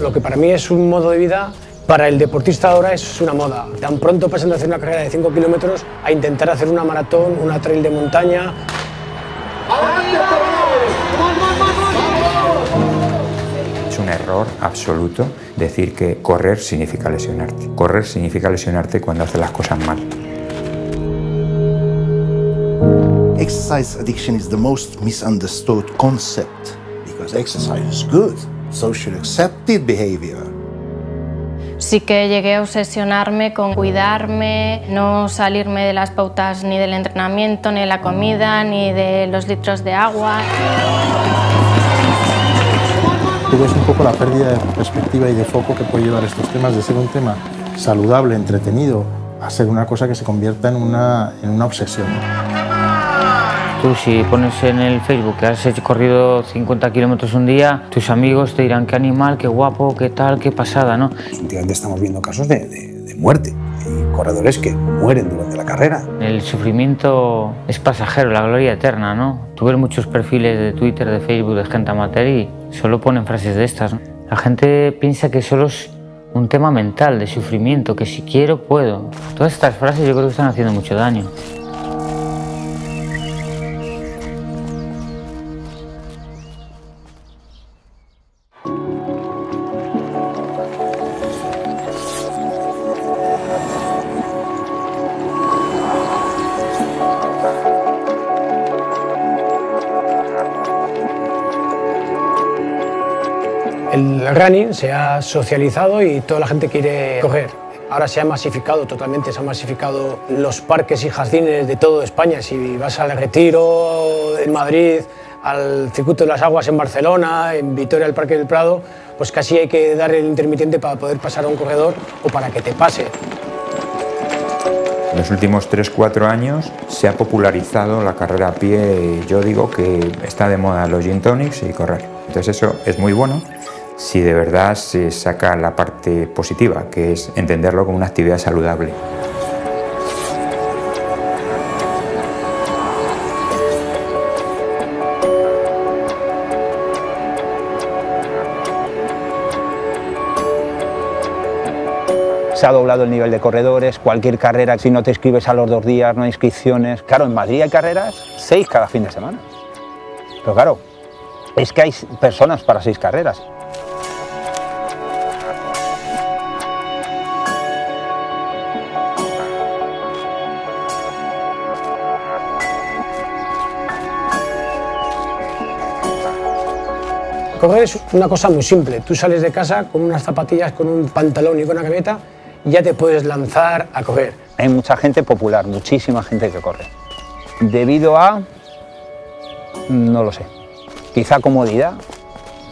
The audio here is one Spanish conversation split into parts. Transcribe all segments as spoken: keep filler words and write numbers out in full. Lo que para mí es un modo de vida, para el deportista ahora es una moda. Tan pronto pasan de hacer una carrera de cinco kilómetros a intentar hacer una maratón, una trail de montaña. Es un error absoluto decir que correr significa lesionarte. Correr significa lesionarte cuando haces las cosas mal. Exercise addiction is the most misunderstood concept because exercise is good, social accepted behavior. Sí que llegué a obsesionarme con cuidarme, no salirme de las pautas ni del entrenamiento, ni de la comida, ni de los litros de agua. Tuve un poco la pérdida de perspectiva y de foco que puede llevar estos temas de ser un tema saludable, entretenido, a ser una cosa que se convierta en una, en una obsesión. Tú, si pones en el Facebook que has hecho corrido cincuenta kilómetros un día, tus amigos te dirán qué animal, qué guapo, qué tal, qué pasada, ¿no? Últimamente estamos viendo casos de, de, de muerte y corredores que mueren durante la carrera. El sufrimiento es pasajero, la gloria eterna, ¿no? Tú ves muchos perfiles de Twitter, de Facebook, de gente amateur y solo ponen frases de estas, ¿no? La gente piensa que solo es un tema mental, de sufrimiento, que si quiero, puedo. Todas estas frases yo creo que están haciendo mucho daño. El running se ha socializado y toda la gente quiere correr. Ahora se ha masificado totalmente, se han masificado los parques y jardines de toda España. Si vas al Retiro en Madrid, al circuito de las Aguas en Barcelona, en Vitoria, al Parque del Prado, pues casi hay que dar el intermitente para poder pasar a un corredor o para que te pase. En los últimos tres cuatro años se ha popularizado la carrera a pie y yo digo que está de moda los gin tonics y correr. Entonces eso es muy bueno si de verdad se saca la parte positiva, que es entenderlo como una actividad saludable. Se ha doblado el nivel de corredores, cualquier carrera, si no te inscribes a los dos días, no hay inscripciones. Claro, en Madrid hay carreras, seis cada fin de semana. Pero claro, es que hay personas para seis carreras. Correr es una cosa muy simple, tú sales de casa con unas zapatillas, con un pantalón y con una camiseta y ya te puedes lanzar a correr. Hay mucha gente popular, muchísima gente que corre. Debido a, no lo sé, quizá comodidad,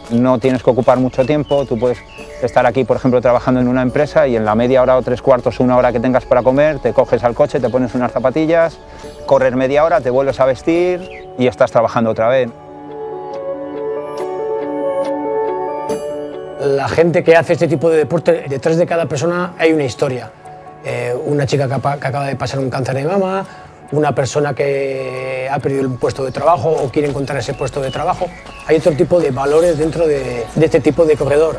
no tienes que ocupar mucho tiempo, tú puedes estar aquí, por ejemplo, trabajando en una empresa y en la media hora o tres cuartos, una hora que tengas para comer, te coges al coche, te pones unas zapatillas, correr media hora, te vuelves a vestir y estás trabajando otra vez. La gente que hace este tipo de deporte, detrás de cada persona hay una historia. Eh, una chica que, que acaba de pasar un cáncer de mama, una persona que ha perdido un puesto de trabajo o quiere encontrar ese puesto de trabajo. Hay otro tipo de valores dentro de, de este tipo de corredor.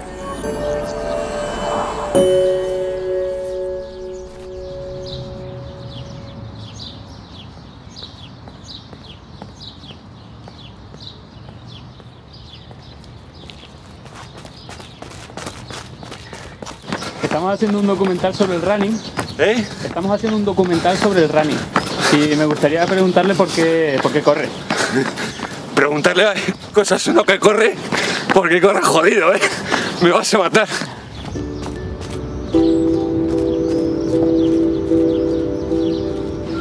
Estamos haciendo un documental sobre el running. ¿Eh? Estamos haciendo un documental sobre el running. Y me gustaría preguntarle por qué, por qué corre. Preguntarle cosas a uno que corre, porque corre jodido, ¿eh? Me vas a matar.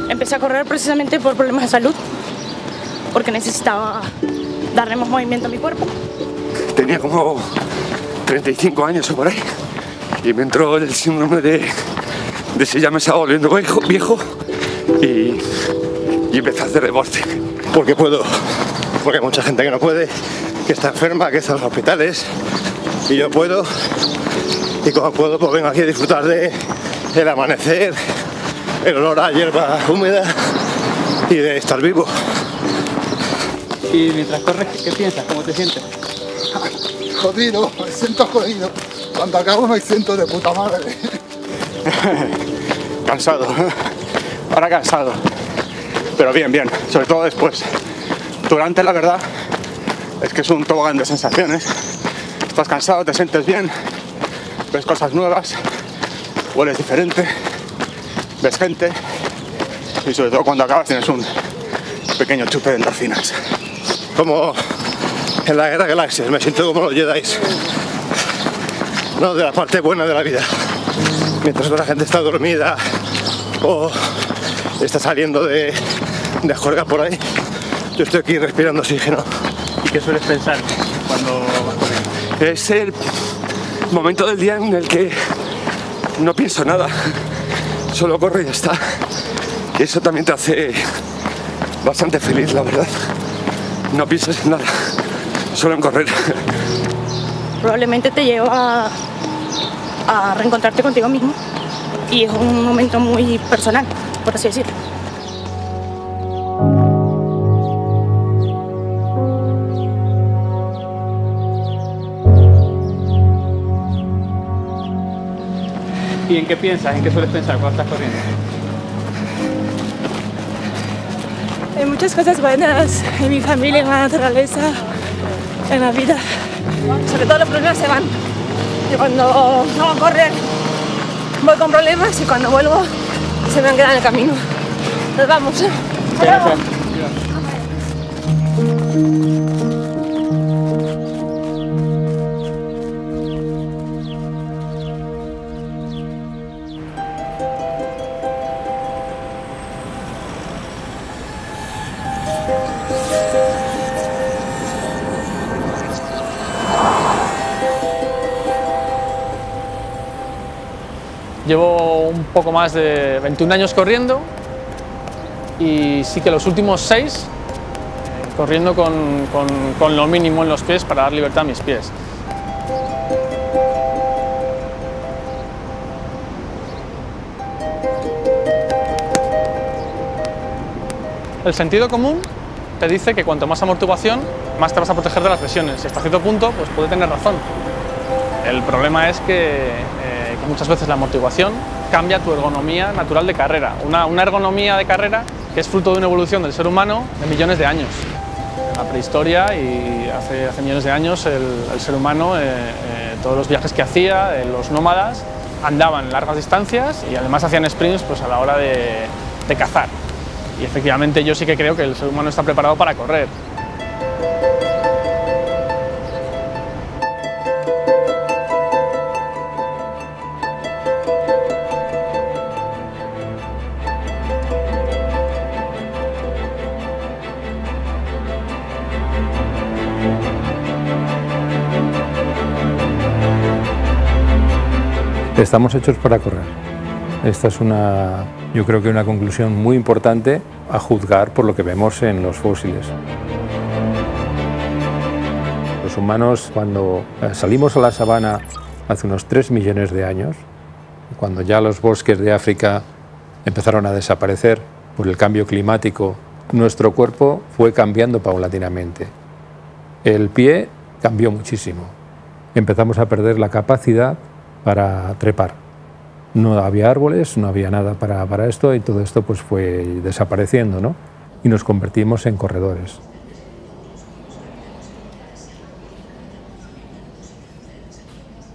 Empecé a correr precisamente por problemas de salud, porque necesitaba darle más movimiento a mi cuerpo. Tenía como treinta y cinco años o por ahí. Y me entró el síndrome de, de si ya me estaba volviendo viejo, viejo y, y empecé a hacer deporte. Porque puedo, porque hay mucha gente que no puede, que está enferma, que está en los hospitales, y yo puedo, y como puedo, pues vengo aquí a disfrutar de el amanecer, el olor a hierba húmeda y de estar vivo. Y mientras corres, ¿qué piensas? ¿Cómo te sientes? jodido, me siento jodido. Cuando acabo me siento de puta madre. Cansado, ahora cansado, pero bien, bien, sobre todo después. Durante, la verdad, es que es un tobogán de sensaciones. Estás cansado, te sientes bien, ves cosas nuevas, hueles diferente, ves gente y sobre todo cuando acabas tienes un pequeño chupe de endorfinas. Como en la guerra de galaxias, me siento como los Jedi, no de la parte buena de la vida. Mientras la gente está dormida o está saliendo de, de jorga por ahí, yo estoy aquí respirando oxígeno. ¿Y qué sueles pensar cuando vas corriendo? Es el momento del día en el que no pienso nada, solo corro y ya está. Y eso también te hace bastante feliz, la verdad. No piensas en nada, solo en correr. Probablemente te lleva a reencontrarte contigo mismo y es un momento muy personal, por así decirlo. ¿Y en qué piensas? ¿En qué sueles pensar cuando estás corriendo? En muchas cosas buenas, en mi familia, en la naturaleza, en la vida. Sobre todo los problemas se van. Yo cuando no voy a correr voy con problemas y cuando vuelvo se me han quedado en el camino. Nos vamos. Gracias. Llevo un poco más de veintiún años corriendo y sí que los últimos seis corriendo con, con, con lo mínimo en los pies para dar libertad a mis pies. El sentido común te dice que cuanto más amortiguación, más te vas a proteger de las lesiones. Y hasta cierto punto, pues puede tener razón. El problema es que muchas veces la amortiguación cambia tu ergonomía natural de carrera, una, una ergonomía de carrera que es fruto de una evolución del ser humano de millones de años. En la prehistoria y hace, hace millones de años el, el ser humano, eh, eh, todos los viajes que hacía, eh, los nómadas, andaban largas distancias y además hacían sprints pues, a la hora de, de cazar. Y efectivamente yo sí que creo que el ser humano está preparado para correr. Estamos hechos para correr. Esta es una, yo creo que una conclusión muy importante a juzgar por lo que vemos en los fósiles. Los humanos, cuando salimos a la sabana hace unos tres millones de años, cuando ya los bosques de África empezaron a desaparecer por el cambio climático, nuestro cuerpo fue cambiando paulatinamente. El pie cambió muchísimo. Empezamos a perder la capacidad para trepar. No había árboles, no había nada para, para esto y todo esto pues fue desapareciendo, ¿no? Y nos convertimos en corredores.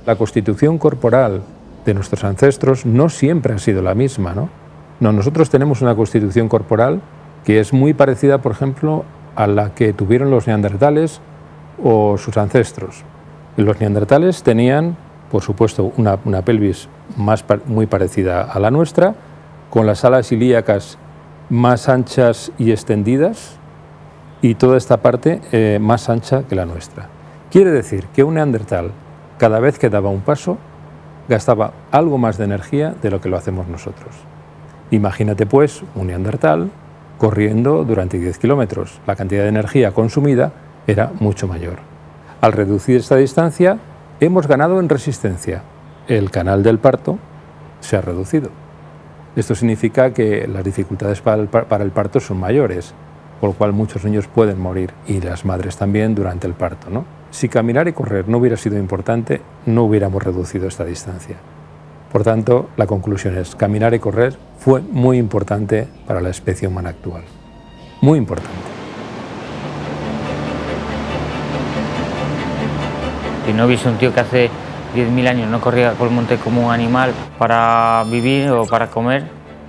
La constitución corporal de nuestros ancestros no siempre ha sido la misma, ¿no? No, nosotros tenemos una constitución corporal que es muy parecida, por ejemplo, a la que tuvieron los neandertales o sus ancestros. Los neandertales tenían, por supuesto, una, una pelvis más, muy parecida a la nuestra, con las alas ilíacas más anchas y extendidas y toda esta parte eh, más ancha que la nuestra. Quiere decir que un neandertal, cada vez que daba un paso, gastaba algo más de energía de lo que lo hacemos nosotros. Imagínate, pues, un neandertal corriendo durante diez kilómetros. La cantidad de energía consumida era mucho mayor. Al reducir esta distancia, hemos ganado en resistencia. El canal del parto se ha reducido. Esto significa que las dificultades para el, para el parto son mayores, por lo cual muchos niños pueden morir y las madres también durante el parto, ¿no? Si caminar y correr no hubiera sido importante, no hubiéramos reducido esta distancia. Por tanto, la conclusión es, caminar y correr fue muy importante para la especie humana actual. Muy importante. Si no hubiese un tío que hace diez mil años no corría por el monte como un animal para vivir o para comer,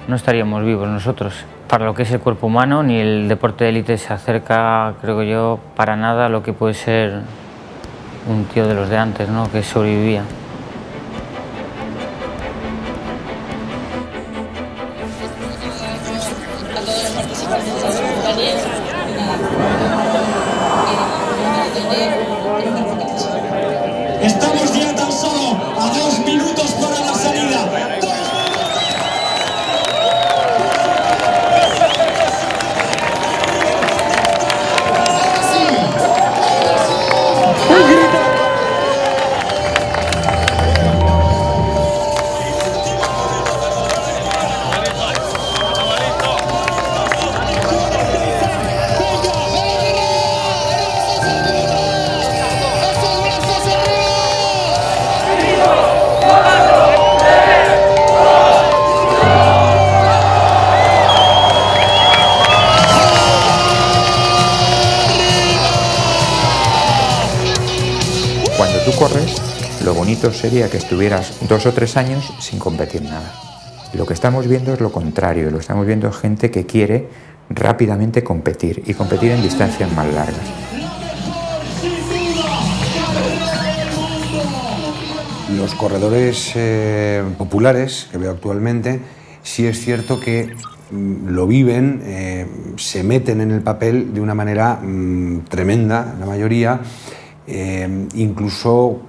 no estaríamos vivos nosotros. Para lo que es el cuerpo humano, ni el deporte de élite se acerca, creo yo, para nada a lo que puede ser un tío de los de antes, ¿no?, que sobrevivía. Tú corres, lo bonito sería que estuvieras dos o tres años sin competir nada. Lo que estamos viendo es lo contrario, lo estamos viendo gente que quiere rápidamente competir y competir en distancias más largas. Los corredores eh, populares que veo actualmente, sí es cierto que lo viven, eh, se meten en el papel de una manera mmm, tremenda, la mayoría. Eh, incluso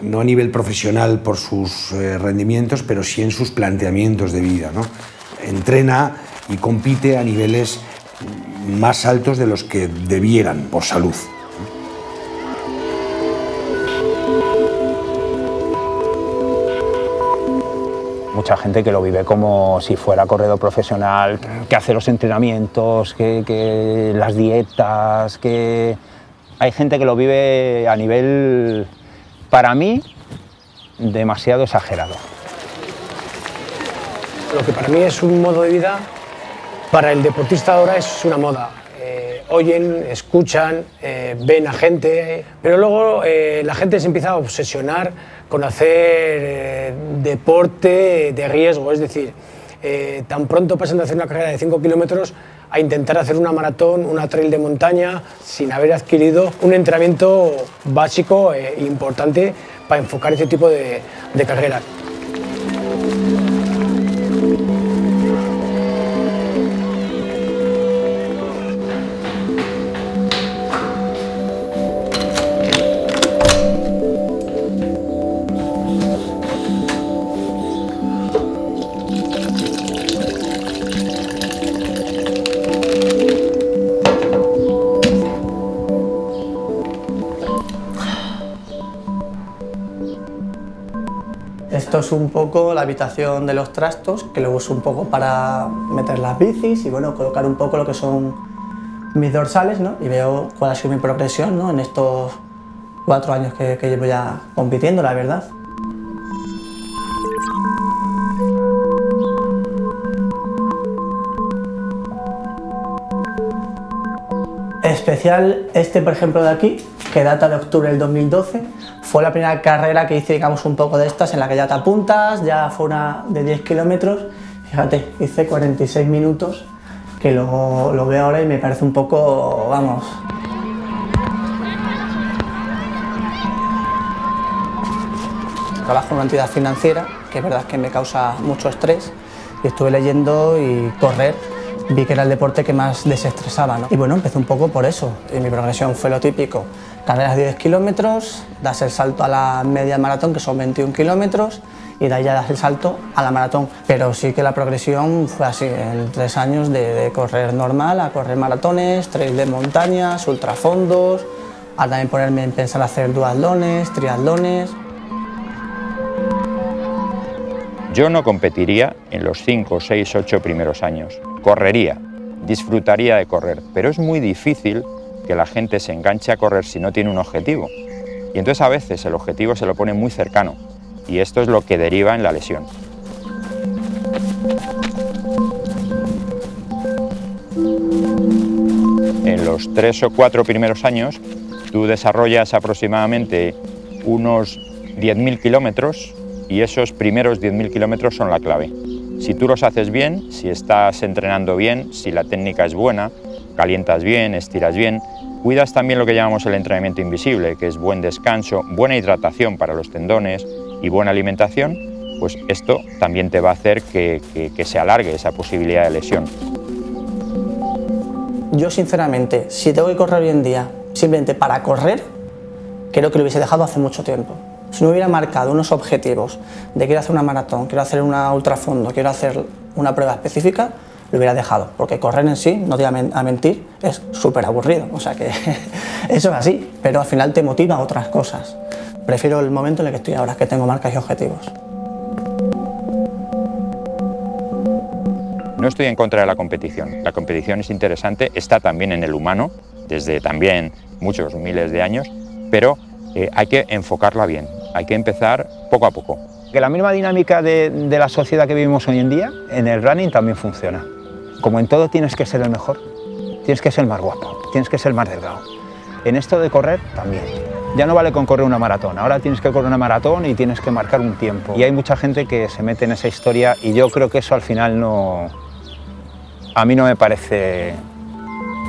no a nivel profesional por sus eh, rendimientos, pero sí en sus planteamientos de vida, ¿no? Entrena y compite a niveles más altos de los que debieran por salud. Mucha gente que lo vive como si fuera corredor profesional, que hace los entrenamientos, que, que las dietas, que... Hay gente que lo vive a nivel, para mí, demasiado exagerado. Lo que para mí es un modo de vida, para el deportista ahora es una moda. Eh, oyen, escuchan, eh, ven a gente, pero luego eh, la gente se empieza a obsesionar con hacer eh, deporte de riesgo. Es decir, eh, tan pronto pasan de hacer una carrera de cinco kilómetros a intentar hacer una maratón, una trail de montaña, sin haber adquirido un entrenamiento básico e importante para enfocar este tipo de, de carreras. Esto es un poco la habitación de los trastos, que luego uso un poco para meter las bicis y bueno, colocar un poco lo que son mis dorsales, ¿no? Y veo cuál ha sido mi progresión, ¿no?, en estos cuatro años que, que llevo ya compitiendo, la verdad. Especial este, por ejemplo, de aquí, que data de octubre del dos mil doce, fue la primera carrera que hice, digamos, un poco de estas, en la que ya te apuntas, ya fue una de diez kilómetros, fíjate, hice cuarenta y seis minutos, que lo, lo veo ahora y me parece un poco, vamos... Trabajo en una entidad financiera, que es verdad que me causa mucho estrés, y estuve leyendo y correr, vi que era el deporte que más desestresaba, ¿no? Y bueno, empecé un poco por eso, y mi progresión fue lo típico. Carreras de diez kilómetros, das el salto a la media maratón, que son veintiún kilómetros, y de ahí ya das el salto a la maratón. Pero sí que la progresión fue así, en tres años de, de correr normal, a correr maratones, trail de montañas, ultrafondos, a también ponerme en pensar hacer duatlones, triatlones. Yo no competiría en los cinco, seis, ocho primeros años. Correría, disfrutaría de correr, pero es muy difícil que la gente se enganche a correr si no tiene un objetivo. Y entonces a veces el objetivo se lo pone muy cercano y esto es lo que deriva en la lesión. En los tres o cuatro primeros años tú desarrollas aproximadamente unos diez mil kilómetros y esos primeros diez mil kilómetros son la clave. Si tú los haces bien, si estás entrenando bien, si la técnica es buena, calientas bien, estiras bien, cuidas también lo que llamamos el entrenamiento invisible, que es buen descanso, buena hidratación para los tendones y buena alimentación, pues esto también te va a hacer que, que, que se alargue esa posibilidad de lesión. Yo sinceramente, si tengo que correr hoy en día simplemente para correr, creo que lo hubiese dejado hace mucho tiempo. Si no hubiera marcado unos objetivos de quiero hacer una maratón, quiero hacer una ultrafondo, quiero hacer una prueba específica, lo hubiera dejado, porque correr en sí, no te voy a mentir, es súper aburrido, o sea que eso es así, pero al final te motiva a otras cosas. Prefiero el momento en el que estoy ahora, que tengo marcas y objetivos. No estoy en contra de la competición, la competición es interesante, está también en el humano, desde también muchos miles de años, pero eh, hay que enfocarla bien, hay que empezar poco a poco. Que la misma dinámica de, de la sociedad que vivimos hoy en día, en el running también funciona. Como en todo tienes que ser el mejor, tienes que ser más guapo, tienes que ser más delgado. En esto de correr también. Ya no vale con correr una maratón, ahora tienes que correr una maratón y tienes que marcar un tiempo. Y hay mucha gente que se mete en esa historia y yo creo que eso al final no... A mí no me parece,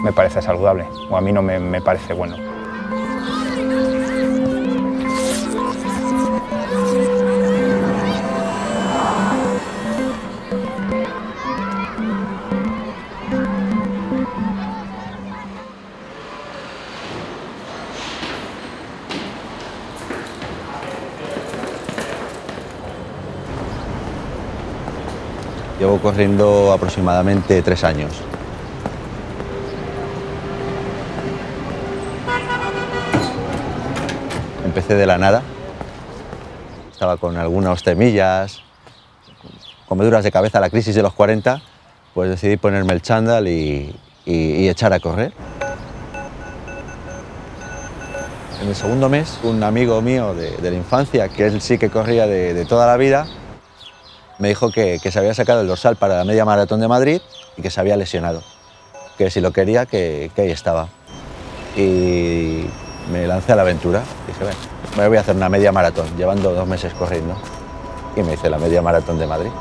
me parece saludable o a mí no me, me parece bueno. Llevo corriendo aproximadamente tres años. Empecé de la nada. Estaba con algunas temillas, comeduras de cabeza, la crisis de los cuarenta, pues decidí ponerme el chándal y, y, y echar a correr. En el segundo mes, un amigo mío de, de la infancia, que él sí que corría de, de toda la vida, me dijo que, que se había sacado el dorsal para la media maratón de Madrid y que se había lesionado, que si lo quería, que, que ahí estaba. Y me lancé a la aventura, dije, ven, me voy a hacer una media maratón, llevando dos meses corriendo. Y me hice la media maratón de Madrid.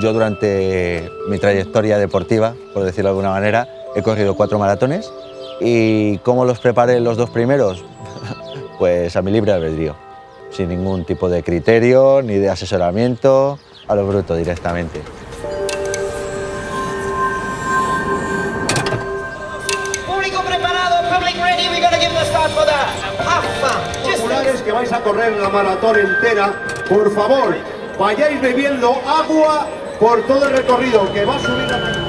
Yo durante mi trayectoria deportiva, por decirlo de alguna manera, he corrido cuatro maratones y ¿cómo los preparé los dos primeros? Pues a mi libre albedrío, sin ningún tipo de criterio ni de asesoramiento, a lo bruto directamente. Público preparado, public ready, we're gonna give the start for that. Have fun. Populares que vais a correr la maratón entera, por favor, vayáis bebiendo agua por todo el recorrido que va a subir a...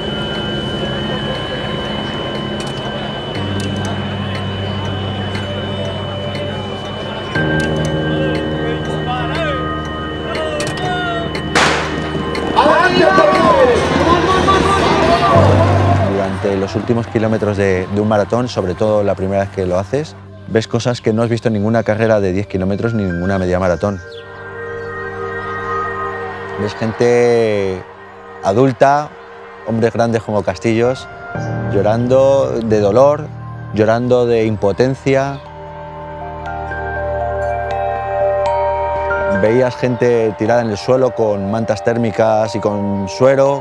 Durante los últimos kilómetros de, de un maratón, sobre todo la primera vez que lo haces, ves cosas que no has visto en ninguna carrera de diez kilómetros ni ninguna media maratón. Ves gente adulta, hombres grandes como castillos, llorando de dolor, llorando de impotencia. Veías gente tirada en el suelo con mantas térmicas y con suero.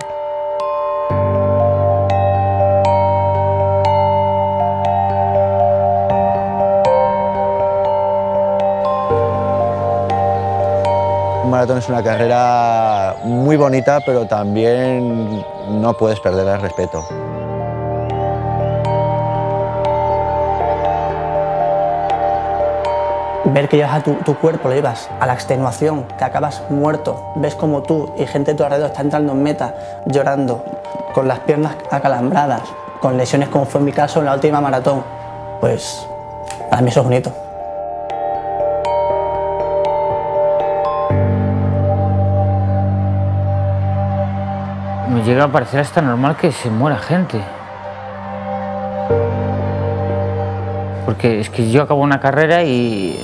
Un maratón es una carrera muy bonita, pero también no puedes perder el respeto. Ver que llevas a tu, tu cuerpo, lo llevas a la extenuación, que acabas muerto, ves como tú y gente de tu alrededor está entrando en meta, llorando, con las piernas acalambradas, con lesiones como fue en mi caso en la última maratón, pues para mí eso es bonito. llega a parecer hasta normal que se muera gente. Porque es que yo acabo una carrera y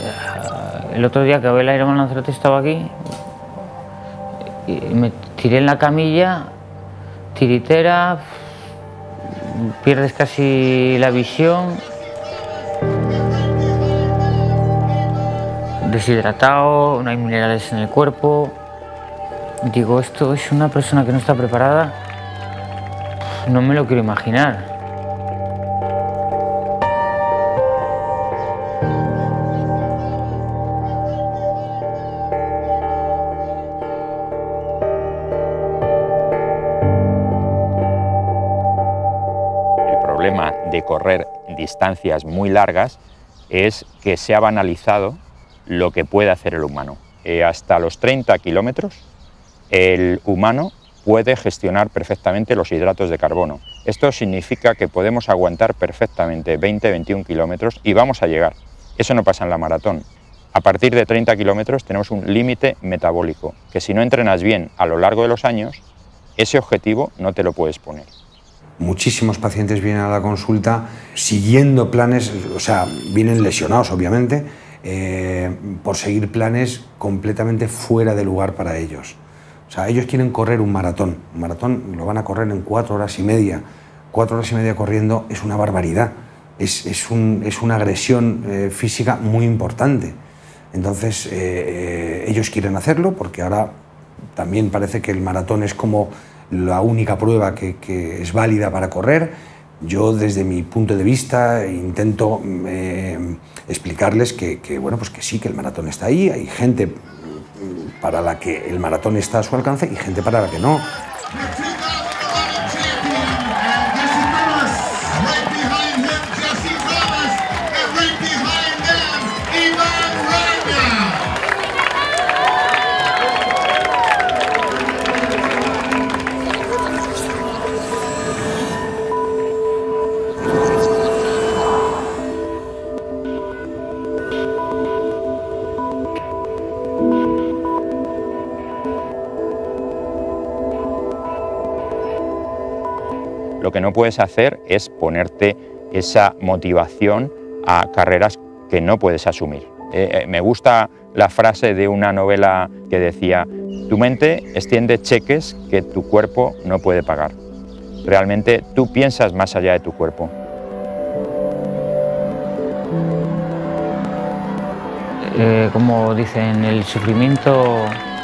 el otro día que acabé el Ironman Lanzarote estaba aquí y me tiré en la camilla, tiritera, pierdes casi la visión, deshidratado, no hay minerales en el cuerpo. Digo, esto es una persona que no está preparada, no me lo quiero imaginar. El problema de correr distancias muy largas es que se ha banalizado lo que puede hacer el humano. Eh, hasta los treinta kilómetros el humano puede gestionar perfectamente los hidratos de carbono. Esto significa que podemos aguantar perfectamente veinte a veintiún kilómetros y vamos a llegar. Eso no pasa en la maratón. A partir de treinta kilómetros tenemos un límite metabólico, que si no entrenas bien a lo largo de los años, ese objetivo no te lo puedes poner. Muchísimos pacientes vienen a la consulta siguiendo planes, o sea, vienen lesionados obviamente, eh, por seguir planes completamente fuera de lugar para ellos. O sea, ellos quieren correr un maratón, un maratón lo van a correr en cuatro horas y media, cuatro horas y media corriendo es una barbaridad, es, es, un, es una agresión eh, física muy importante. Entonces, eh, ellos quieren hacerlo porque ahora también parece que el maratón es como la única prueba que, que es válida para correr. Yo, desde mi punto de vista, intento eh, explicarles que, que, bueno, pues que sí, que el maratón está ahí, hay gente para la que el maratón está a su alcance y gente para la que no. Lo que no puedes hacer es ponerte esa motivación a carreras que no puedes asumir. Eh, me gusta la frase de una novela que decía: tu mente extiende cheques que tu cuerpo no puede pagar. Realmente tú piensas más allá de tu cuerpo. Eh, como dicen, el sufrimiento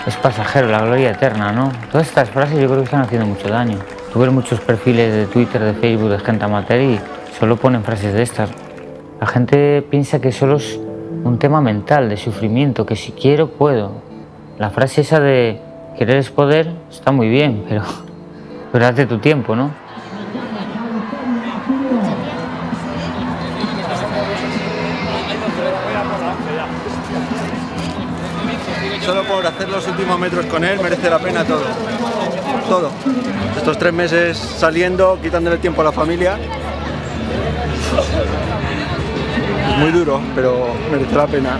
es pasajero, la gloria eterna, ¿no? Todas estas frases yo creo que están haciendo mucho daño. Tú ves muchos perfiles de Twitter, de Facebook, de gente amateur y solo ponen frases de estas. La gente piensa que solo es un tema mental, de sufrimiento, que si quiero, puedo. La frase esa de querer es poder está muy bien, pero, pero hazte tu tiempo, ¿no? Solo por hacer los últimos metros con él merece la pena todo. Todo. Estos tres meses saliendo, quitándole tiempo a la familia. Es muy duro, pero merece la pena.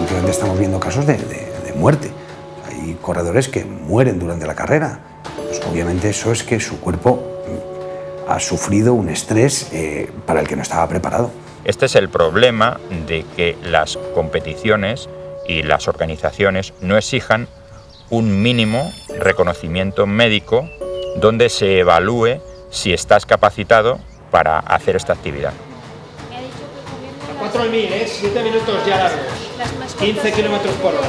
Últimamente estamos viendo casos de, de, de muerte. Hay corredores que mueren durante la carrera. Pues obviamente eso es que su cuerpo ha sufrido un estrés eh, para el que no estaba preparado. Este es el problema de que las competiciones y las organizaciones no exijan un mínimo reconocimiento médico donde se evalúe si estás capacitado para hacer esta actividad. cuatro al mil, ¿eh? siete minutos ya largos, quince kilómetros por hora.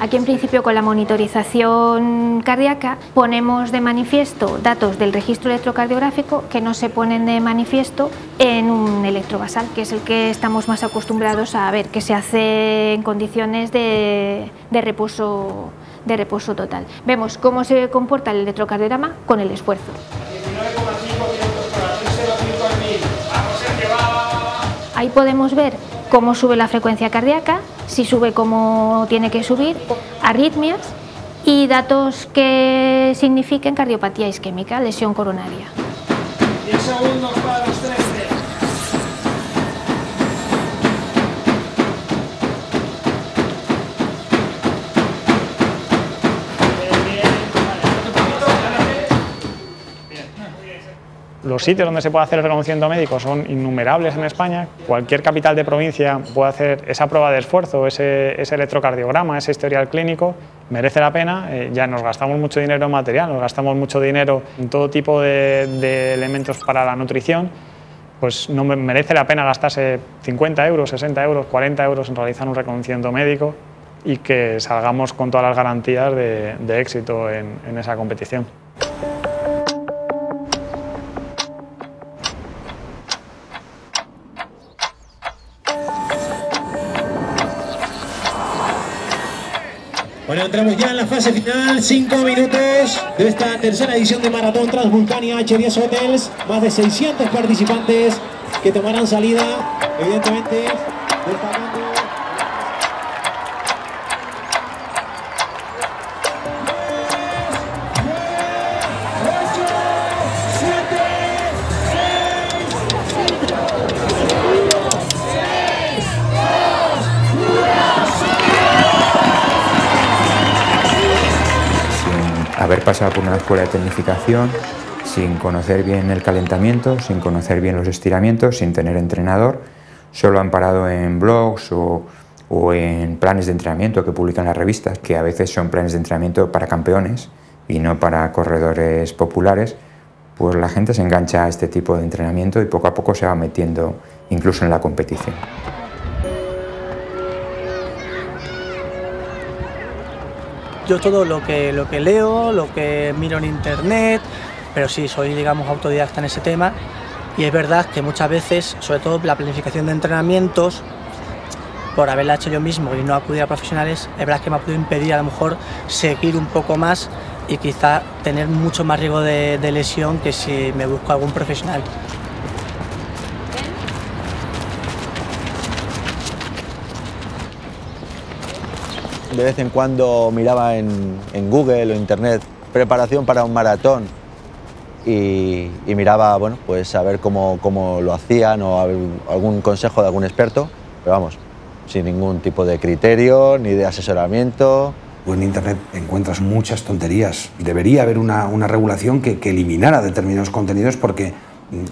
Aquí en principio con la monitorización cardíaca ponemos de manifiesto datos del registro electrocardiográfico que no se ponen de manifiesto en un electrobasal, que es el que estamos más acostumbrados a ver, que se hace en condiciones de, de reposo de reposo total. Vemos cómo se comporta el electrocardiograma con el esfuerzo. Ahí podemos ver cómo sube la frecuencia cardíaca, si sube como tiene que subir, arritmias y datos que signifiquen cardiopatía isquémica, lesión coronaria. diez segundos para los trece. Los sitios donde se puede hacer el reconocimiento médico son innumerables en España. Cualquier capital de provincia puede hacer esa prueba de esfuerzo, ese, ese electrocardiograma, ese historial clínico. Merece la pena, eh, ya nos gastamos mucho dinero en material, nos gastamos mucho dinero en todo tipo de, de elementos para la nutrición. Pues no merece la pena gastarse cincuenta euros, sesenta euros, cuarenta euros en realizar un reconocimiento médico y que salgamos con todas las garantías de, de éxito en, en esa competición. Bueno, entramos ya en la fase final, cinco minutos de esta tercera edición de Maratón Transvulcania H diez Hotels. Más de seiscientos participantes que tomarán salida, evidentemente, destacando. Haber pasado por una escuela de tecnificación sin conocer bien el calentamiento, sin conocer bien los estiramientos, sin tener entrenador, solo han parado en blogs o, o en planes de entrenamiento que publican las revistas, que a veces son planes de entrenamiento para campeones y no para corredores populares, pues la gente se engancha a este tipo de entrenamiento y poco a poco se va metiendo incluso en la competición. Yo todo lo que, lo que leo, lo que miro en internet, pero sí, soy, digamos, autodidacta en ese tema y es verdad que muchas veces, sobre todo la planificación de entrenamientos, por haberla hecho yo mismo y no acudir a profesionales, es verdad que me ha podido impedir a lo mejor seguir un poco más y quizá tener mucho más riesgo de, de lesión que si me busco algún profesional. De vez en cuando miraba en, en Google o Internet preparación para un maratón y, y miraba, bueno, pues a ver cómo, cómo lo hacían o algún consejo de algún experto, pero vamos, sin ningún tipo de criterio ni de asesoramiento. En Internet encuentras muchas tonterías. Debería haber una, una regulación que, que eliminara determinados contenidos porque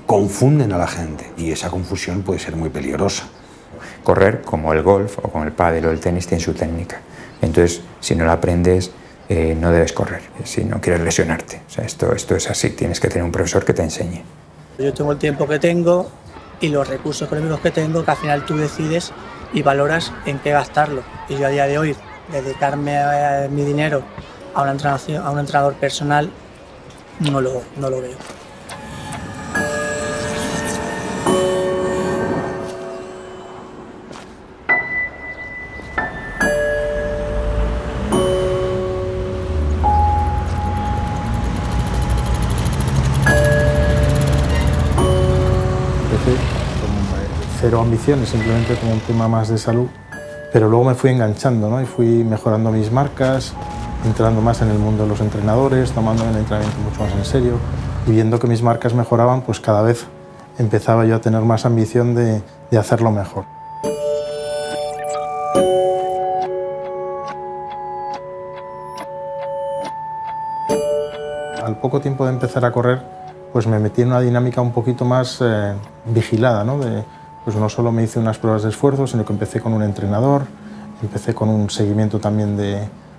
confunden a la gente y esa confusión puede ser muy peligrosa. Correr, como el golf o como el pádel o el tenis, tiene su técnica. Entonces, si no la aprendes, eh, no debes correr, si no quieres lesionarte. O sea, esto, esto es así, tienes que tener un profesor que te enseñe. Yo tengo el tiempo que tengo y los recursos económicos que tengo, que al final tú decides y valoras en qué gastarlo. Y yo a día de hoy, dedicarme a, a mi dinero a un entrenador, a un entrenador personal, no lo, no lo veo. Cero ambiciones, simplemente como un tema más de salud, pero luego me fui enganchando, ¿no? Y fui mejorando mis marcas, entrando más en el mundo de los entrenadores, tomando el entrenamiento mucho más en serio y viendo que mis marcas mejoraban, pues cada vez empezaba yo a tener más ambición de, de hacerlo mejor. Al poco tiempo de empezar a correr, pues me metí en una dinámica un poquito más eh, vigilada, ¿no? De, pues no solo me hice unas pruebas de esfuerzo, sino que empecé con un entrenador, empecé con un seguimiento también de,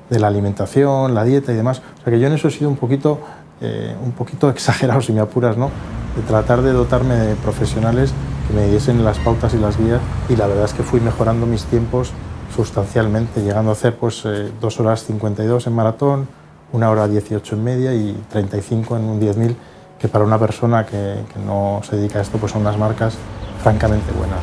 de la alimentación, la dieta y demás. O sea que yo en eso he sido un poquito, eh, un poquito exagerado, si me apuras, ¿no? De tratar de dotarme de profesionales que me diesen las pautas y las guías y la verdad es que fui mejorando mis tiempos sustancialmente, llegando a hacer pues eh, dos horas cincuenta y dos en maratón, una hora dieciocho en media y treinta y cinco en un diez mil, que para una persona que, que no se dedica a esto pues son unas marcas francamente buena.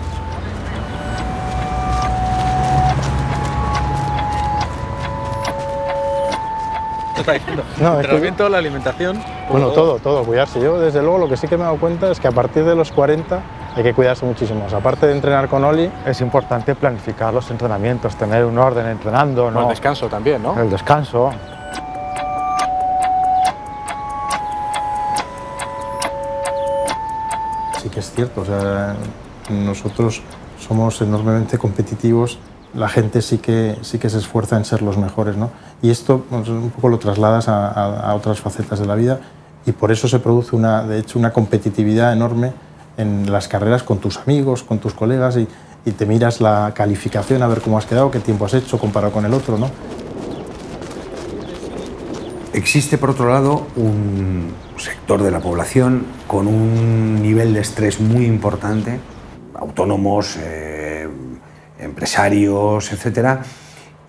está diciendo. No, entrenamiento, es que... la alimentación. Bueno, todo, todo, cuidarse. Yo, desde luego, lo que sí que me he dado cuenta es que a partir de los cuarenta hay que cuidarse muchísimo. O sea, aparte de entrenar con Oli, es importante planificar los entrenamientos, tener un orden entrenando. ¿No? El descanso también, ¿no? El descanso. Sí que es cierto, o sea, nosotros somos enormemente competitivos, la gente sí que, sí que se esfuerza en ser los mejores, ¿no? Y esto pues, un poco lo trasladas a, a, a otras facetas de la vida y por eso se produce una, de hecho, una competitividad enorme en las carreras con tus amigos, con tus colegas y, y te miras la calificación a ver cómo has quedado, qué tiempo has hecho comparado con el otro, ¿no? Existe, por otro lado, un sector de la población con un nivel de estrés muy importante, autónomos, eh, empresarios, etcétera,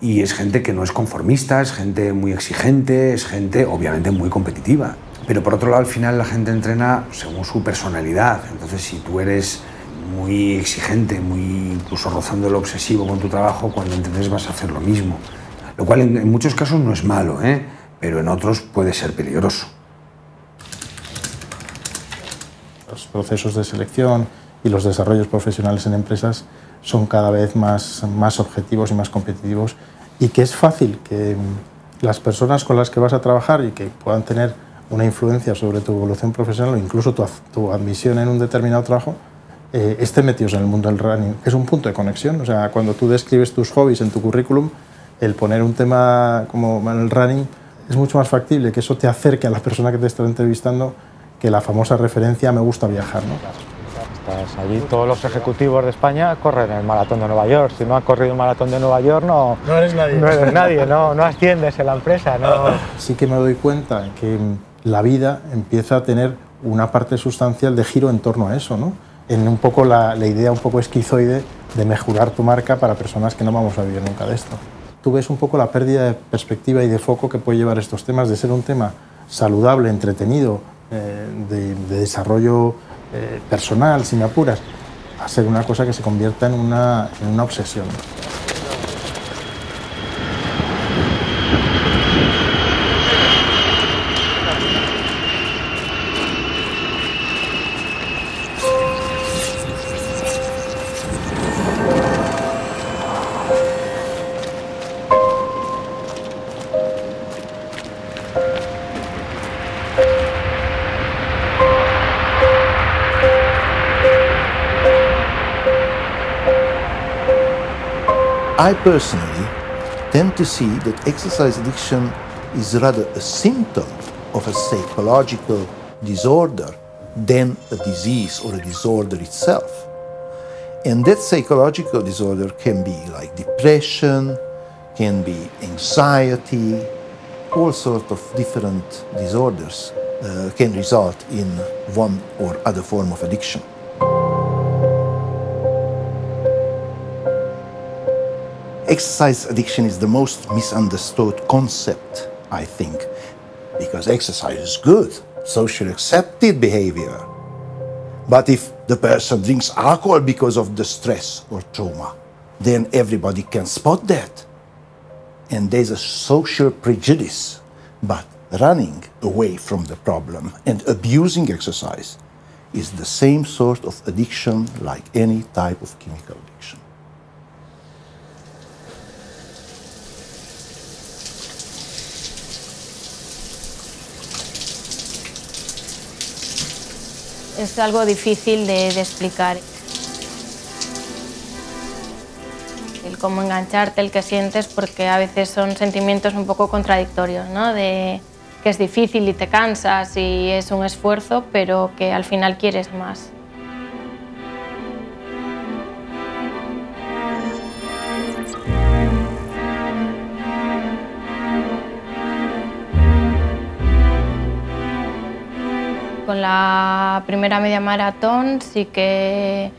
y es gente que no es conformista, es gente muy exigente, es gente, obviamente, muy competitiva. Pero, por otro lado, al final la gente entrena según su personalidad. Entonces, si tú eres muy exigente, muy incluso rozando lo obsesivo con tu trabajo, cuando entrenes vas a hacer lo mismo. Lo cual, en, en muchos casos, no es malo, ¿eh? Pero en otros puede ser peligroso. Los procesos de selección y los desarrollos profesionales en empresas son cada vez más, más objetivos y más competitivos, y que es fácil que las personas con las que vas a trabajar y que puedan tener una influencia sobre tu evolución profesional o incluso tu, tu admisión en un determinado trabajo, eh, estén metidos en el mundo del running, que es un punto de conexión. O sea, cuando tú describes tus hobbies en tu currículum, el poner un tema como el running es mucho más factible que eso te acerque a la persona que te está entrevistando que la famosa referencia "me gusta viajar", ¿no? Estás allí, todos los ejecutivos de España corren el Maratón de Nueva York. Si no has corrido el Maratón de Nueva York, no, no eres nadie, no, eres nadie, no, no asciendes en la empresa. No. Sí que me doy cuenta que la vida empieza a tener una parte sustancial de giro en torno a eso, ¿no? En un poco la, la idea un poco esquizoide de mejorar tu marca para personas que no vamos a vivir nunca de esto. Tú ves un poco la pérdida de perspectiva y de foco que puede llevar estos temas, de ser un tema saludable, entretenido, eh, de, de desarrollo eh, personal, sin apuras, a ser una cosa que se convierta en una, en una obsesión. I personally tend to see that exercise addiction is rather a symptom of a psychological disorder than a disease or a disorder itself. And that psychological disorder can be like depression, can be anxiety, all sorts of different disorders uh, can result in one or other form of addiction. Exercise addiction is the most misunderstood concept, I think, because exercise is good, socially accepted behavior. But if the person drinks alcohol because of the stress or trauma, then everybody can spot that. And there's a social prejudice. But running away from the problem and abusing exercise is the same sort of addiction like any type of chemical addiction. Es algo difícil de, de explicar. El cómo engancharte, el que sientes, porque a veces son sentimientos un poco contradictorios, ¿no? De que es difícil y te cansas y es un esfuerzo, pero que al final quieres más. Con la primera media maratón sí que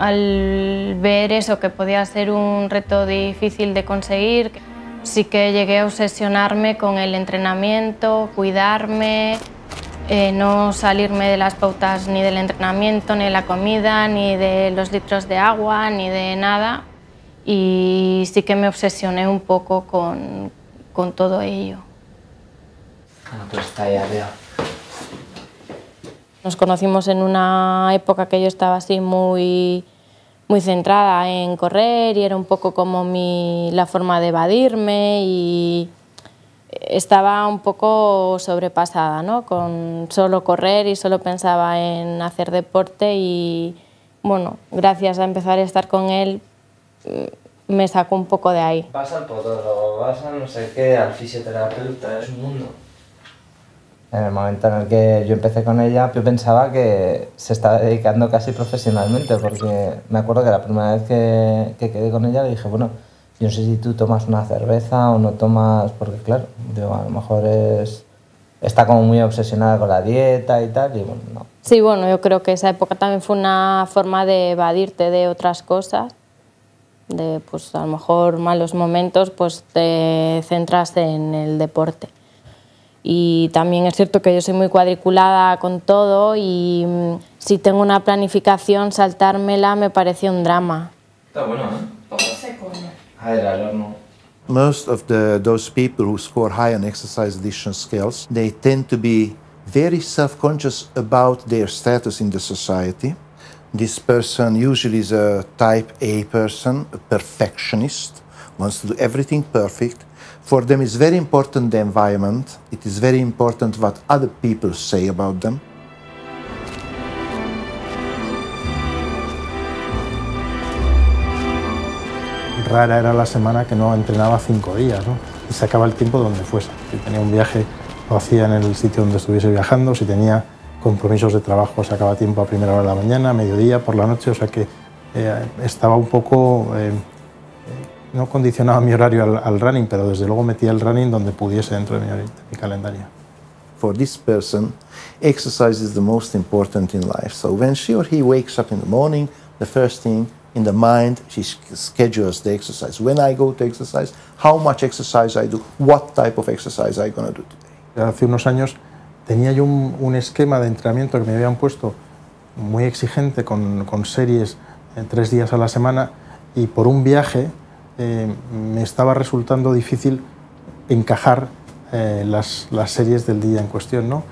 al ver eso, que podía ser un reto difícil de conseguir, sí que llegué a obsesionarme con el entrenamiento, cuidarme, eh, no salirme de las pautas ni del entrenamiento, ni de la comida, ni de los litros de agua, ni de nada. Y sí que me obsesioné un poco con, con todo ello. Ah, pues está ahí arriba. Nos conocimos en una época que yo estaba así muy, muy centrada en correr y era un poco como mi, la forma de evadirme y estaba un poco sobrepasada, ¿no? Con solo correr y solo pensaba en hacer deporte y, bueno, gracias a empezar a estar con él me sacó un poco de ahí. Vas al podólogo, vas a no sé qué, al fisioterapeuta, es un mundo. En el momento en el que yo empecé con ella, yo pensaba que se estaba dedicando casi profesionalmente, porque me acuerdo que la primera vez que, que quedé con ella le dije, bueno, yo no sé si tú tomas una cerveza o no tomas, porque claro, digo, a lo mejor es, está como muy obsesionada con la dieta y tal, y bueno, no. Sí, bueno, yo creo que esa época también fue una forma de evadirte de otras cosas, de pues a lo mejor malos momentos, pues te centras en el deporte. Y también es cierto que yo soy muy cuadriculada con todo y si tengo una planificación, saltármela me parece un drama. Está bueno, ¿eh? Se come. A ver, al horno. Most of the, those people who score high on exercise addiction scales, they tend to be very self-conscious about their status in the society. This person usually is a type A person, a perfectionist, wants to do everything perfect. For them it's very important the environment, it is very important what other people say about them. Rara era la semana que no entrenaba cinco días, ¿no? Y sacaba el tiempo donde fuese. Si tenía un viaje, lo hacía en el sitio donde estuviese viajando, si tenía compromisos de trabajo, sacaba tiempo a primera hora de la mañana, mediodía, por la noche, o sea que eh, estaba un poco... Eh, No condicionaba mi horario al, al running, pero desde luego metía el running donde pudiese dentro de mi, de mi calendario. For this person, exercise is the most important in life. So when she or he wakes up in the morning, the first thing in the mind, she schedules the exercise. When I go to exercise, how much exercise I do, what type of exercise I'm going to do today. Hace unos años tenía yo un, un esquema de entrenamiento que me habían puesto muy exigente con, con series eh, tres días a la semana y por un viaje Eh, me estaba resultando difícil encajar eh, las, las series del día en cuestión, ¿no?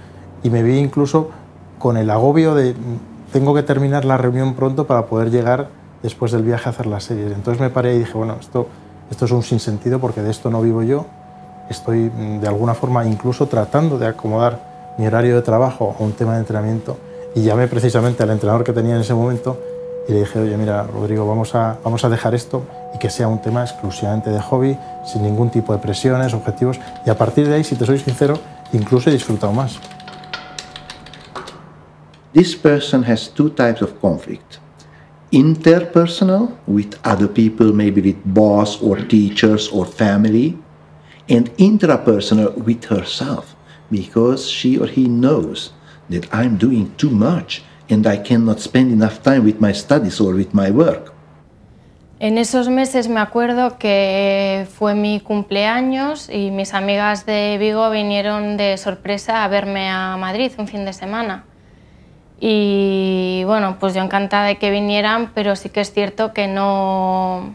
Y me vi incluso con el agobio de tengo que terminar la reunión pronto para poder llegar después del viaje a hacer las series. Entonces me paré y dije, bueno, esto, esto es un sinsentido porque de esto no vivo yo, estoy de alguna forma incluso tratando de acomodar mi horario de trabajo a un tema de entrenamiento y llamé precisamente al entrenador que tenía en ese momento y le dije, oye, mira, Rodrigo, vamos a, vamos a dejar esto y que sea un tema exclusivamente de hobby, sin ningún tipo de presiones, objetivos, y a partir de ahí, si te soy sincero, incluso he disfrutado más. This person has two types of conflict. Interpersonal, with other people, maybe with boss or teachers or family, and intrapersonal with herself, because she or he knows that I'm doing too much and I cannot spend enough time with my studies or with my work. En esos meses me acuerdo que fue mi cumpleaños y mis amigas de Vigo vinieron de sorpresa a verme a Madrid un fin de semana. Y bueno, pues yo encantada de que vinieran, pero sí que es cierto que no,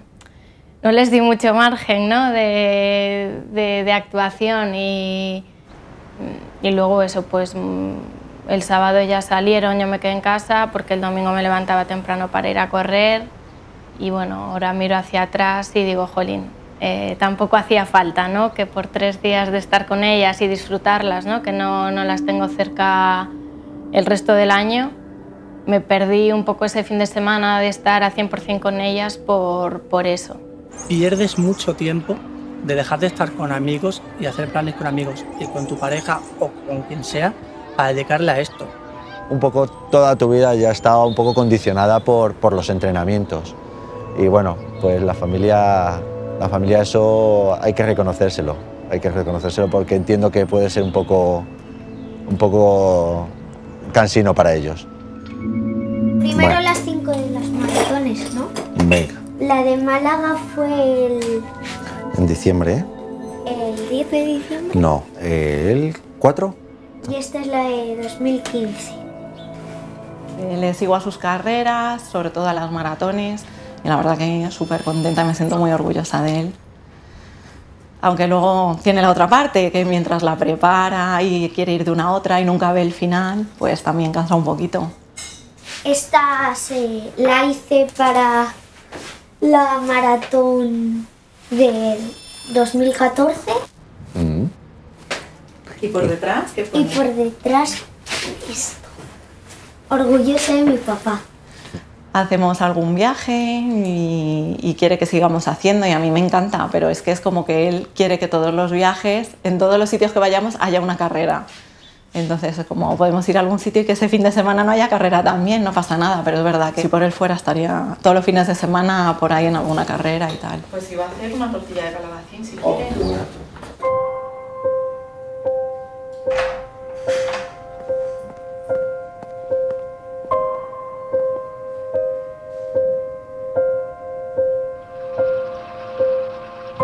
no les di mucho margen, ¿no? de, de, de actuación y, y luego eso pues... El sábado ya salieron, yo me quedé en casa porque el domingo me levantaba temprano para ir a correr y bueno, ahora miro hacia atrás y digo, jolín, eh, tampoco hacía falta, ¿no? Que por tres días de estar con ellas y disfrutarlas, ¿no? Que no, no las tengo cerca el resto del año, me perdí un poco ese fin de semana de estar a cien por cien con ellas por, por eso. Pierdes mucho tiempo de dejar de estar con amigos y hacer planes con amigos y con tu pareja o con quien sea, a dedicarle a esto. Un poco toda tu vida ya estaba un poco condicionada por, por los entrenamientos y bueno, pues la familia, la familia eso hay que reconocérselo, hay que reconocérselo porque entiendo que puede ser un poco, un poco cansino para ellos. Primero bueno. Las cinco de los maratones, ¿no? Venga. La de Málaga fue el... En diciembre, ¿eh? ¿El diez de diciembre? No, el cuatro. Y esta es la de dos mil quince. Le sigo a sus carreras, sobre todo a las maratones, y la verdad que súper contenta, me siento muy orgullosa de él. Aunque luego tiene la otra parte, que mientras la prepara y quiere ir de una a otra y nunca ve el final, pues también cansa un poquito. Esta se la hice para la maratón de dos mil catorce. Mm. ¿Y por detrás qué pone? Y por detrás esto. Orgullosa de mi papá. Hacemos algún viaje y, y quiere que sigamos haciendo y a mí me encanta, pero es que es como que él quiere que todos los viajes, en todos los sitios que vayamos haya una carrera. Entonces es como podemos ir a algún sitio y que ese fin de semana no haya carrera también, no pasa nada, pero es verdad que si por él fuera estaría todos los fines de semana por ahí en alguna carrera y tal. Pues si va a hacer una tortilla de calabacín si oh, quieres. Bueno.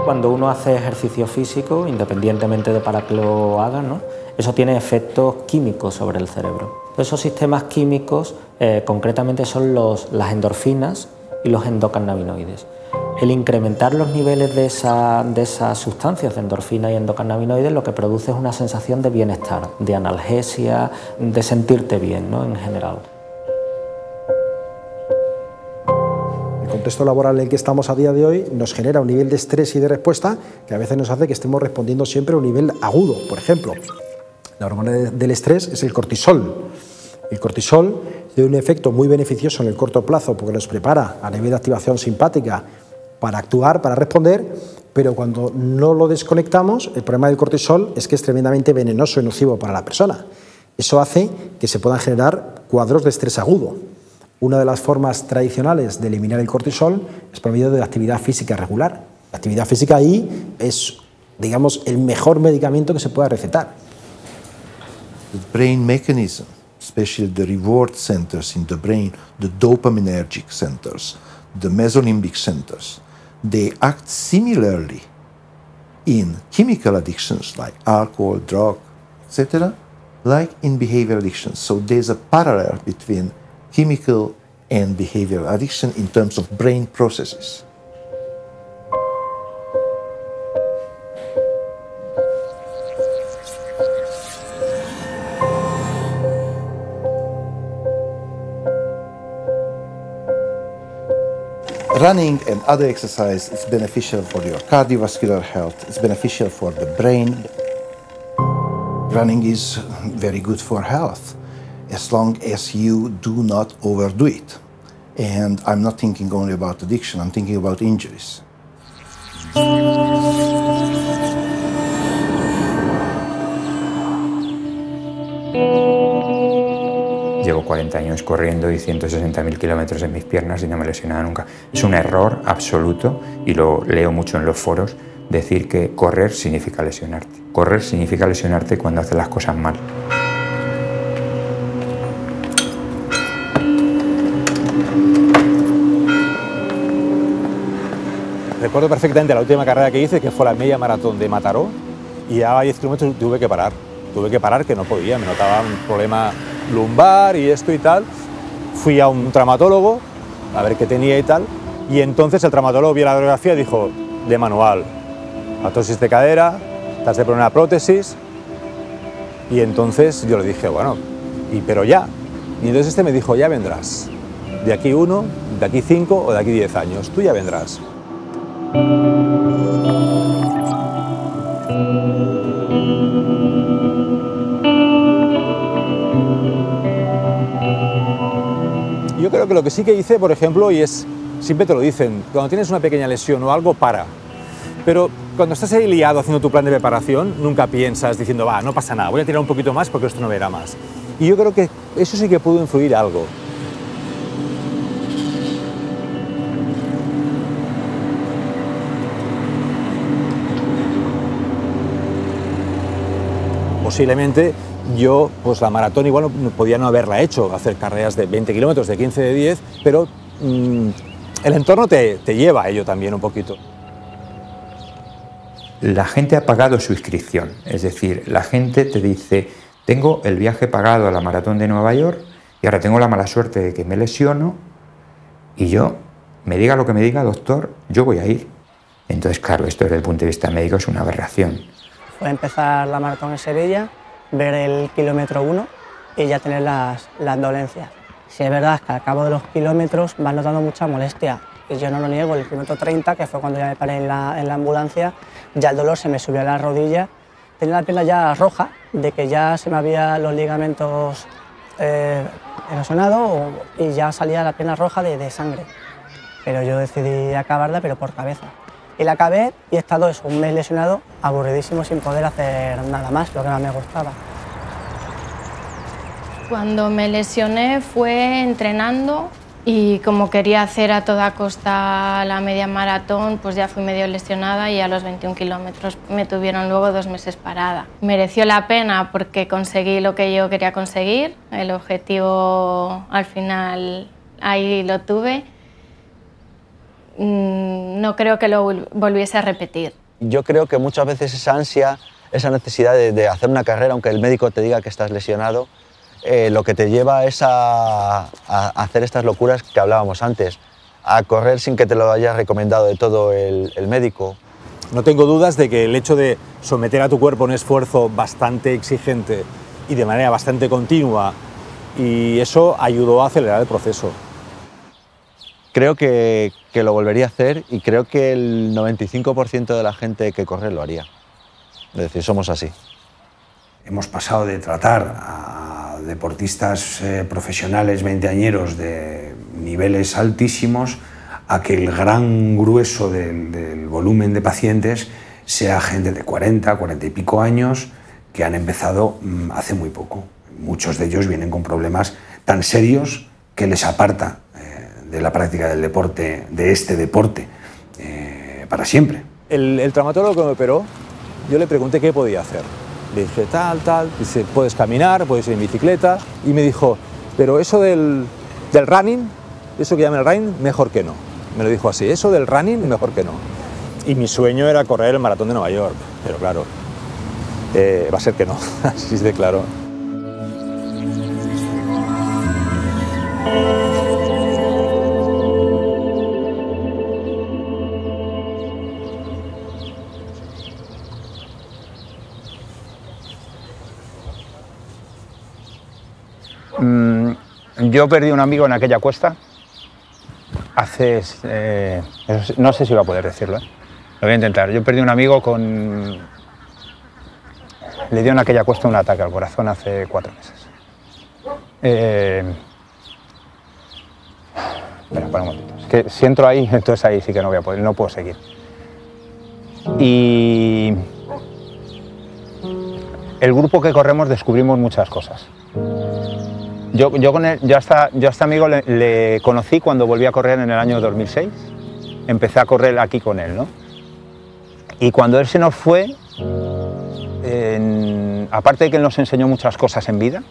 Cuando uno hace ejercicio físico, independientemente de para qué lo haga, ¿no?, eso tiene efectos químicos sobre el cerebro. Esos sistemas químicos eh, concretamente son los, las endorfinas y los endocannabinoides. El incrementar los niveles de, esa, de esas sustancias, de endorfina y endocannabinoides, lo que produce es una sensación de bienestar, de analgesia, de sentirte bien, ¿no?, en general. El contexto laboral en el que estamos a día de hoy nos genera un nivel de estrés y de respuesta que a veces nos hace que estemos respondiendo siempre a un nivel agudo. Por ejemplo, la hormona del estrés es el cortisol. El cortisol tiene un efecto muy beneficioso en el corto plazo porque nos prepara a nivel de activación simpática para actuar, para responder, pero cuando no lo desconectamos, el problema del cortisol es que es tremendamente venenoso y nocivo para la persona. Eso hace que se puedan generar cuadros de estrés agudo. Una de las formas tradicionales de eliminar el cortisol es por medio de la actividad física regular. La actividad física ahí es, digamos, el mejor medicamento que se pueda recetar. The brain mechanism, especially the reward centers in the brain, the dopaminergic centers, the mesolimbic centers, they act similarly in chemical addictions like alcohol, drug, etcétera, like in behavioral addictions. So there's a parallel between chemical and behavioral addiction in terms of brain processes. Running and other exercise is beneficial for your cardiovascular health, it's beneficial for the brain. Running is very good for health, as long as you do not overdo it. And I'm not thinking only about addiction, I'm thinking about injuries. Llevo cuarenta años corriendo y ciento sesenta mil kilómetros en mis piernas y no me lesionaba nunca. Es un error absoluto, y lo leo mucho en los foros, decir que correr significa lesionarte. Correr significa lesionarte cuando haces las cosas mal. Recuerdo perfectamente la última carrera que hice, que fue la media maratón de Mataró, y a diez kilómetros tuve que parar, tuve que parar que no podía, me notaba un problema lumbar y esto y tal. Fui a un traumatólogo a ver qué tenía y tal, y entonces el traumatólogo vio la radiografía y dijo, de manual, artrosis de cadera, te has de poner una prótesis, y entonces yo le dije, bueno, y, pero ya, y entonces este me dijo, ya vendrás, de aquí uno, de aquí cinco o de aquí diez años, tú ya vendrás. Yo creo que lo que sí que hice, por ejemplo, y es, siempre te lo dicen, cuando tienes una pequeña lesión o algo, para. Pero cuando estás ahí liado haciendo tu plan de preparación, nunca piensas diciendo, va, no pasa nada, voy a tirar un poquito más porque esto no me irá más. Y yo creo que eso sí que pudo influir algo. Posiblemente yo, pues la maratón igual no, podía no haberla hecho, hacer carreras de veinte kilómetros, de quince, de diez, pero mmm, el entorno te, te lleva a ello también un poquito. La gente ha pagado su inscripción, es decir, la gente te dice, tengo el viaje pagado a la maratón de Nueva York y ahora tengo la mala suerte de que me lesiono y yo, me diga lo que me diga, doctor, yo voy a ir. Entonces, claro, esto desde el punto de vista médico es una aberración. Fue empezar la maratón en Sevilla, ver el kilómetro uno y ya tener las, las dolencias. Si es verdad que al cabo de los kilómetros vas notando mucha molestia, y yo no lo niego, el kilómetro treinta, que fue cuando ya me paré en la, en la ambulancia, ya el dolor se me subió a la rodilla, tenía la pierna ya roja, de que ya se me habían los ligamentos eh, erosionados y ya salía la pierna roja de, de sangre. Pero yo decidí acabarla, pero por cabeza. Y la acabé y he estado eso, un mes lesionado, aburridísimo, sin poder hacer nada más, lo que más me gustaba. Cuando me lesioné fue entrenando y como quería hacer a toda costa la media maratón, pues ya fui medio lesionada y a los veintiún kilómetros me tuvieron luego dos meses parada. Mereció la pena porque conseguí lo que yo quería conseguir, el objetivo al final ahí lo tuve. No creo que lo volviese a repetir. Yo creo que muchas veces esa ansia, esa necesidad de, de hacer una carrera, aunque el médico te diga que estás lesionado, eh, lo que te lleva es a, a hacer estas locuras que hablábamos antes, a correr sin que te lo haya recomendado de todo el, el médico. No tengo dudas de que el hecho de someter a tu cuerpo a un esfuerzo bastante exigente y de manera bastante continua, y eso ayudó a acelerar el proceso. Creo que, que lo volvería a hacer y creo que el noventa y cinco por ciento de la gente que corre lo haría. Es decir, somos así. Hemos pasado de tratar a deportistas eh, profesionales veinteañeros de niveles altísimos a que el gran grueso del, del volumen de pacientes sea gente de cuarenta, cuarenta y pico años que han empezado mmm, hace muy poco. Muchos de ellos vienen con problemas tan serios que les aparta de la práctica del deporte, de este deporte, eh, para siempre. El, el traumatólogo que me operó, yo le pregunté qué podía hacer. Le dije tal, tal, dice, puedes caminar, puedes ir en bicicleta, y me dijo, pero eso del, del running, eso que llaman el running, mejor que no. Me lo dijo así, eso del running, mejor que no. Y mi sueño era correr el maratón de Nueva York, pero claro, eh, va a ser que no, así de claro. Yo perdí un amigo en aquella cuesta, hace, eh, no sé si voy a poder decirlo, ¿eh? Lo voy a intentar. Yo perdí un amigo con... Le dio en aquella cuesta un ataque al corazón hace cuatro meses. Eh... Espera, para un momentito. Es que si entro ahí, entonces ahí sí que no voy a poder, no puedo seguir. Y... El grupo que corremos descubrimos muchas cosas. Yo, yo, con él, yo, hasta, yo a este amigo le, le conocí cuando volví a correr en el año dos mil seis. Empecé a correr aquí con él, ¿no? Y cuando él se nos fue, en, aparte de que él nos enseñó muchas cosas en vida,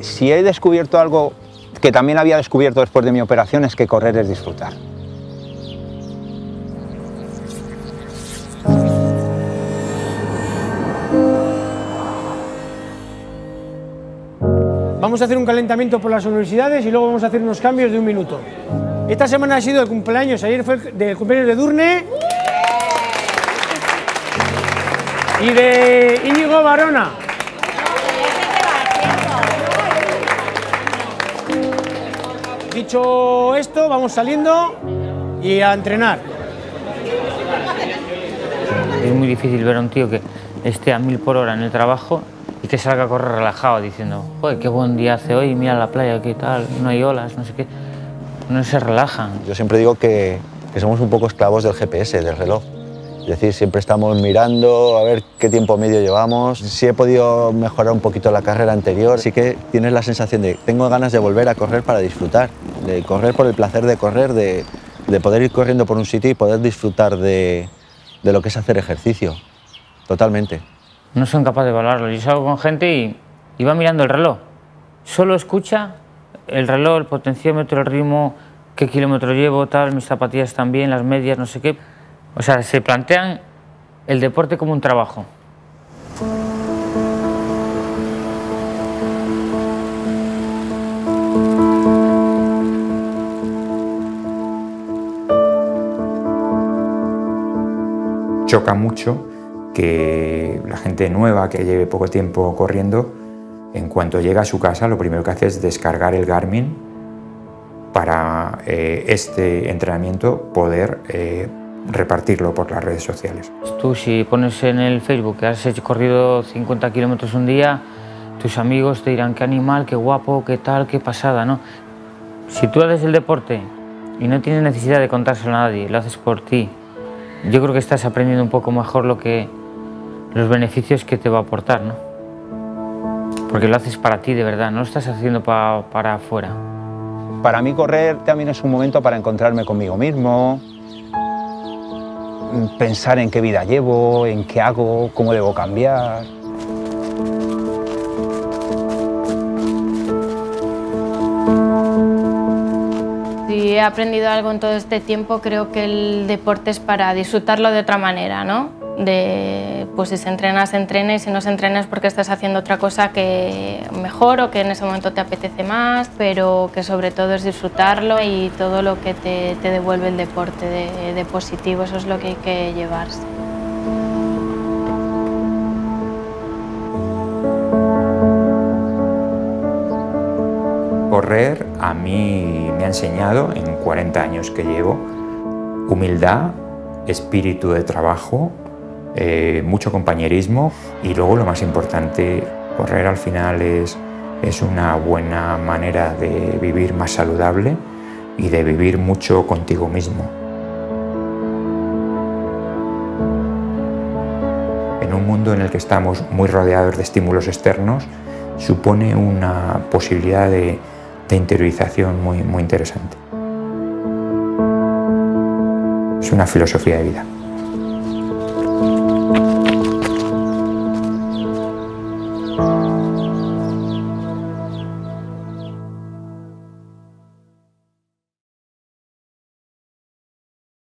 si he descubierto algo que también había descubierto después de mi operación es que correr es disfrutar. Vamos a hacer un calentamiento por las universidades y luego vamos a hacer unos cambios de un minuto. Esta semana ha sido el cumpleaños, ayer fue el cumpleaños de Durne y de Íñigo Varona. Dicho esto, vamos saliendo y a entrenar. Es muy difícil ver a un tío que esté a mil por hora en el trabajo y que salga a correr relajado diciendo, joder, qué buen día hace hoy, mira la playa, qué tal, no hay olas, no sé qué, no se relajan. Yo siempre digo que, que somos un poco esclavos del G P S, del reloj. Es decir, siempre estamos mirando a ver qué tiempo medio llevamos. Si he podido mejorar un poquito la carrera anterior, sí que tienes la sensación de, tengo ganas de volver a correr para disfrutar, de correr por el placer de correr, de, de poder ir corriendo por un sitio y poder disfrutar de, de lo que es hacer ejercicio, totalmente. No son capaces de valorarlo. Yo salgo con gente y, y va mirando el reloj. Solo escucha el reloj, el potenciómetro, el ritmo, qué kilómetro llevo, tal, mis zapatillas también, las medias, no sé qué. O sea, se plantean el deporte como un trabajo. choca mucho que la gente nueva que lleve poco tiempo corriendo, en cuanto llega a su casa, lo primero que hace es descargar el Garmin para eh, este entrenamiento poder eh, repartirlo por las redes sociales. Tú, si pones en el Facebook que has hecho, corrido cincuenta kilómetros un día, tus amigos te dirán qué animal, qué guapo, qué tal, qué pasada, ¿no? Si tú haces el deporte y no tienes necesidad de contárselo a nadie, lo haces por ti, yo creo que estás aprendiendo un poco mejor lo que, los beneficios que te va a aportar, ¿no? Porque lo haces para ti de verdad, no lo estás haciendo pa, para afuera. Para mí correr también es un momento para encontrarme conmigo mismo, pensar en qué vida llevo, en qué hago, cómo debo cambiar. Si he aprendido algo en todo este tiempo, creo que el deporte es para disfrutarlo de otra manera, ¿no? De, pues si se entrena, se entrena, y si no se entrena es porque estás haciendo otra cosa que mejor o que en ese momento te apetece más, pero que sobre todo es disfrutarlo y todo lo que te, te devuelve el deporte de, de positivo, eso es lo que hay que llevarse. Correr a mí me ha enseñado, en cuarenta años que llevo, humildad, espíritu de trabajo, Eh, mucho compañerismo y luego lo más importante, correr al final es, es una buena manera de vivir más saludable y de vivir mucho contigo mismo. En un mundo en el que estamos muy rodeados de estímulos externos, supone una posibilidad de, de interiorización muy, muy interesante. Es una filosofía de vida.